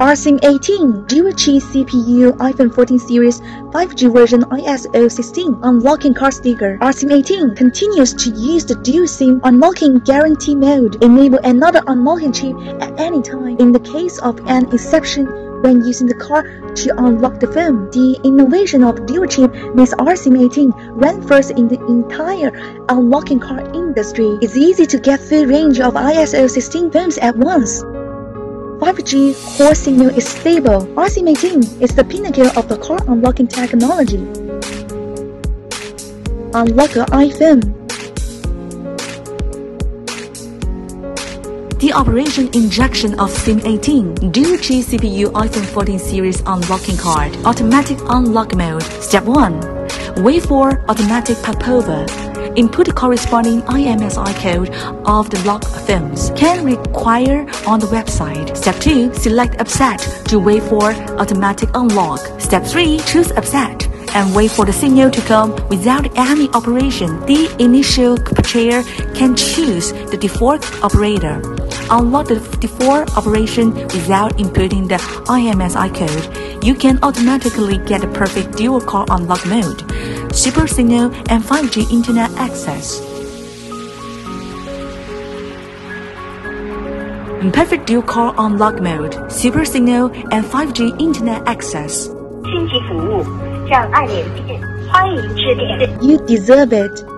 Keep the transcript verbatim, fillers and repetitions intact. R SIM eighteen dual-chip C P U iPhone fourteen series five G version I S O sixteen unlocking card sticker. R SIM eighteen continues to use the dual SIM unlocking guarantee mode, enable another unlocking chip at any time in the case of an exception when using the card to unlock the phone. The innovation of dual chip makes R SIM eighteen rank first in the entire unlocking card industry. It's easy to get full range of I S O sixteen phones at once. five G core signal is stable. R SIM eighteen is the pinnacle of the core unlocking technology. Unlock your iPhone. The operation injection of SIM eighteen, dual-chip C P U iPhone fourteen series unlocking card, automatic unlock mode. Step one. Wait for automatic popover. Input corresponding I M S I code of the locked phones. Can require on the website. Step two. Select U P SET to wait for automatic unlock. Step three. Choose U P SET and wait for the signal to come without any operation. The initial pair can choose the default operator. Unlock the default operation without inputting the I M S I code. You can automatically get the perfect dual call unlock mode, super signal, and five G internet access. Perfect dual call unlock mode, super signal, and five G internet access. You deserve it.